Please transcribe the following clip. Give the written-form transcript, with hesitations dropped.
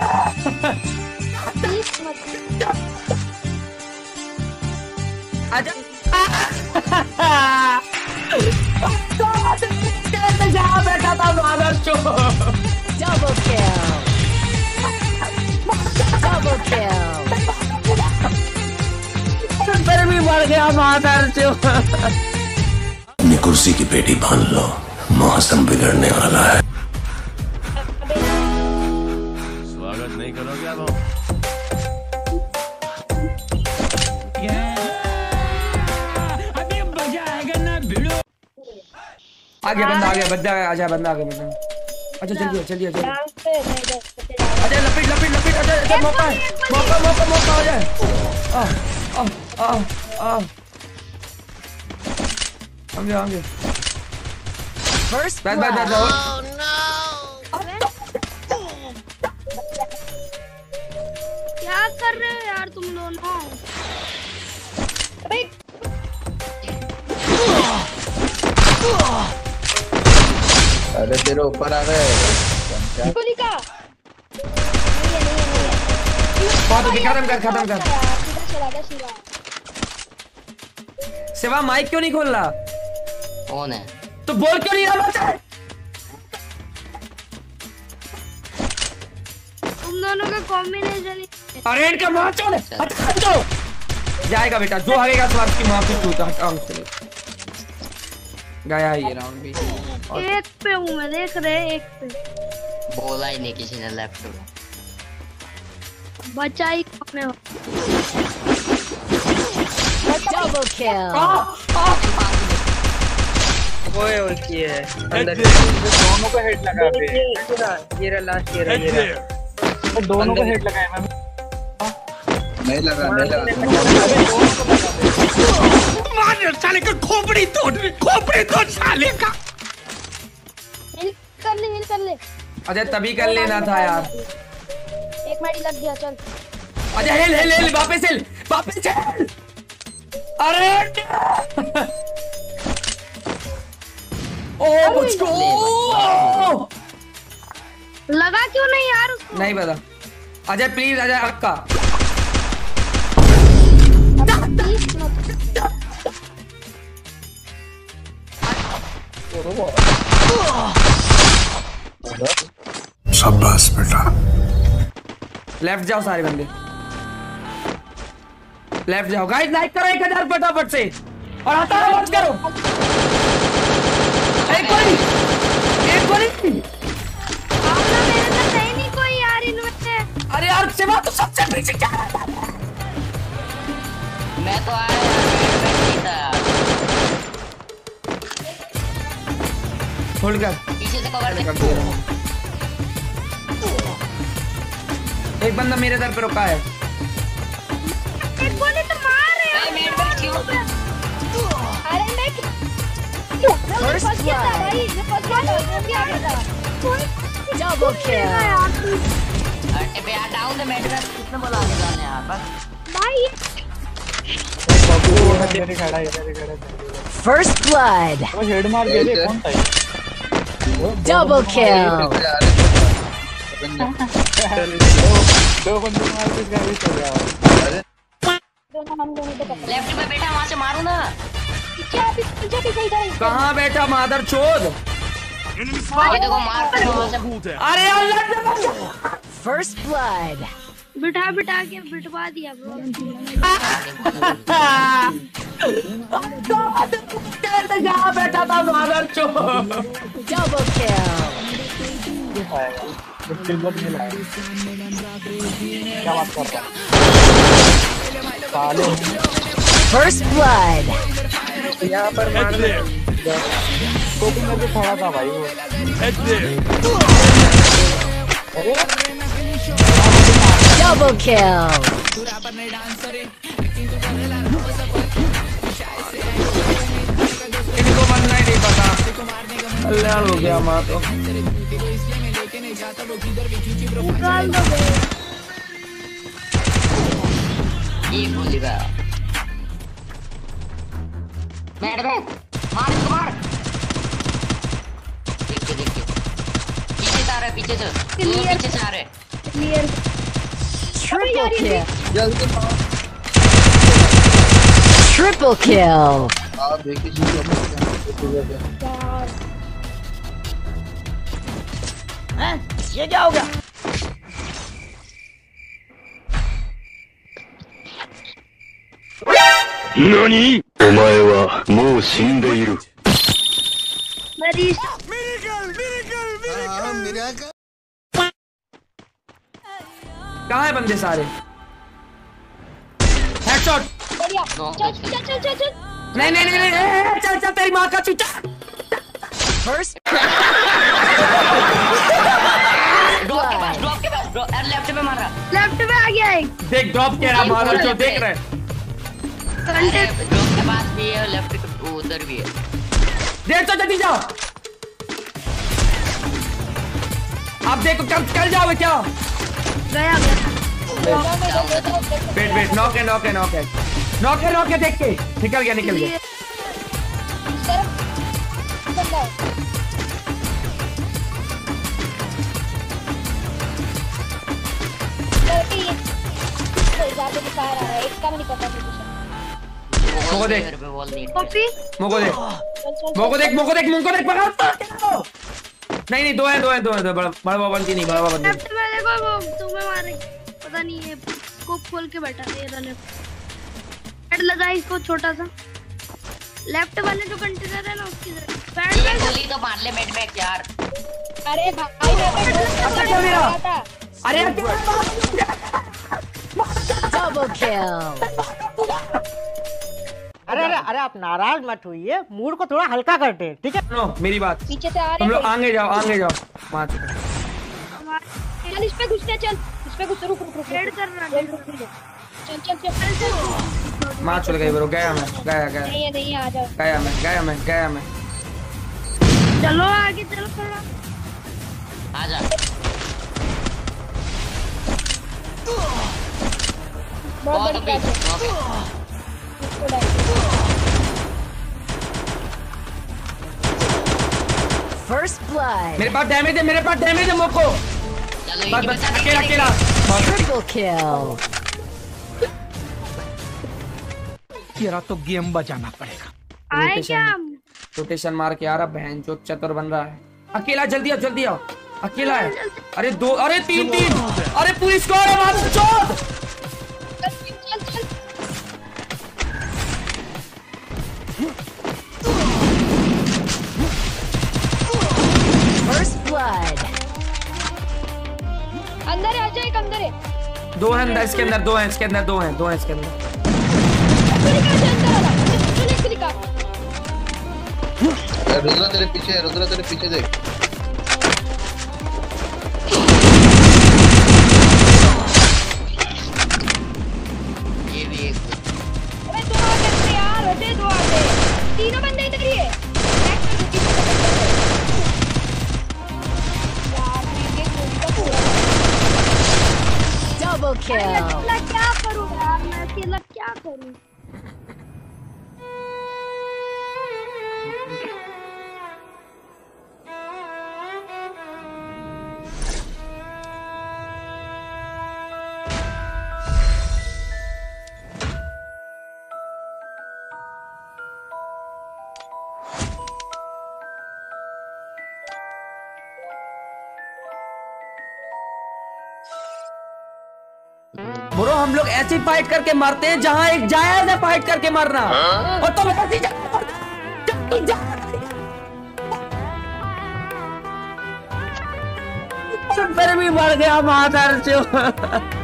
जहाँ बैठा था फिर भी मर गया अपनी कुर्सी की पेटी बांध लो, मौसम बिगड़ने वाला है। स्वागत नहीं करोगे आप? आगे बंदा आगे बंदा आजा बंदा आगे बंदा। अच्छा जल्दी जल्दी आ जाओ। अरे लपेट लपेट लपेट अच्छा मौका मौका मौका मौका आ जाए। आगे आगे फर्स्ट बैठ बैठ बैठ। ओह नो क्या कर रहे हो यार तुम लोग? अबे अरे तेरे ऊपर आ गए गोली का। नहीं है खत्म कर शिवा। शिवा माइक क्यों नहीं खोल रहा? कौन है तो बोल क्यों नहीं रहा? तुम दोनों का कॉम्बिनेशन। अरे इनका मार छोड़ दो जाएगा बेटा जो हरेगा तो आपकी मां पे टूटा काम चले गया। ये राउंड भी एक पे हूँ मैं देख रहे एक पे। बोला ही नहीं किसी ने लैपटॉप बचा ही अपने डबल किल। ओए और की है अंदर दोनों को हेड लगा पे। ये रहा लास्ट ये रहा दोनों को हेड लगाया मैं। नहीं लगा नहीं लगा साले का खोपड़ी तोड़ साले का। हिल कर ले अजय तभी कर लेना था यार। एक मिनट लग गया चल अजय हिल हिल हिल वापस हिल वापस चल। अरे ओ मुझको लगा क्यों नहीं यार उसको? नहीं पता अजय प्लीज अजय अक्का शाबाश बेटा। लेफ्ट जाओ सारे बंदे लेफ्ट जाओ। गाइस लाइक करो 1000 फटाफट से और हटा मत करो। एक गोली आपका मेरे साथ है नहीं कोई यार इनमें। अरे यार सेवा तो सबसे पीछे क्या रहा मैं तो आया नहीं था। होल्ड कर पीछे से कवर कर। एक बंदा मेरे दर पे रुका है। एक गोली तो मार रहे हैं मेरे पर क्यों? अरे मैं फर्स्ट किया था भाई मैं फर्स्ट किया था क्या करता कोई जब ओके अबे यार डाउन द मैटर कितना बोला आगे जाने यार बस भाई बाबू तेरे खड़ा है तेरे खड़ा। फर्स्ट ब्लड वो हेड मार दे दे कौन था? Double kill. दो बंदे मार के गाड़ी चल गया। लेफ्ट में बैठा वहां से मारू ना। कहां बैठा मादर चोद? अरे अल्लाह। फर्स्ट ब्लड बिठा बिठा के बिठवा दिया जहाँ बैठा था मादर चोद। Double kill. First blood. यहाँ पर खड़ा था भाई वो। Double kill. इनको बनना ही नहीं पता कल्याण हो गया माँ तो। बैठ बैठ मार मार पीछे से आ रहे पीछे से आ रहे क्लियर ट्रिपल किल जल्दी मार ट्रिपल किल आ देखिए ये क्या हो गया नानी ओमाए वा मोउ शिंदे इरु मेरी कहाँ है बंदे सारे? हेडशॉट। चल चल चल चल चल। नहीं नहीं नहीं नहीं चल चल तेरी माँ का चूचा। First. Drop के पास यार लेफ्ट में मारा। लेफ्ट में आ गया एक। देख drop के रहा मारा जो देख रहे। Drop के पास भी है और लेफ्ट के उधर भी है। देख तो जल्दी जाओ। आप देखो कब कल जाओगे क्या? गया गया वेट वेट नॉक है नॉक है नॉक है नॉक है नॉक है देख के निकल गया मोगो देख मोगो देख पकड़ नहीं नहीं दो है बड़ा बंदी नहीं बड़ा बंदी लेफ्ट वाले को वो तुम्हें मारे पता नहीं है स्कोप खोल के बैठा है इधर पैड लगा इसको छोटा सा लेफ्ट वाले जो कंटेनर है ना उसकी पैड पे गोली तो मार ले मेड बैक यार अरे भाई अच्छा क्या मेरा अरे डबल किल अरे आप नाराज मत होइए मूड को थोड़ा हल्का करते हैं ठीक है नो मेरी बात पीछे से आ रहे तुम लोग आगे जाओ मात चल इस पे घुसते रुक रेड करना चल मार चल गई ब्रो गया मैं नहीं आ जाओ गया मैं चलो आगे चलो थोड़ा आ जा बहुत बढ़िया First blood. मेरे पास डैमेज है मोको। बस अकेला। Triple kill. तेरा तो गेम बजाना पड़ेगा। आए क्या? रोटेशन मार के आ रहा बहन जो चतुर बन रहा है। अकेला जल्दी आओ। अकेला है। अरे दो अरे तीन। अरे पूरी स्कोर है वहाँ चौथ। अंदर है एक अंदर है दो हैं इसके अंदर रुद्रा तेरे पीछे देख ये भी एक अबे दो आ गए यार हटे दो आ गए तीनों बंदे इधर ही है Okay. मैं अकेला क्या करूं ब्रो हम लोग ऐसी फाइट करके मारते हैं जहाँ एक जायज है फाइट करके मारना और तुम ऐसी फिर भी मर गया महादार से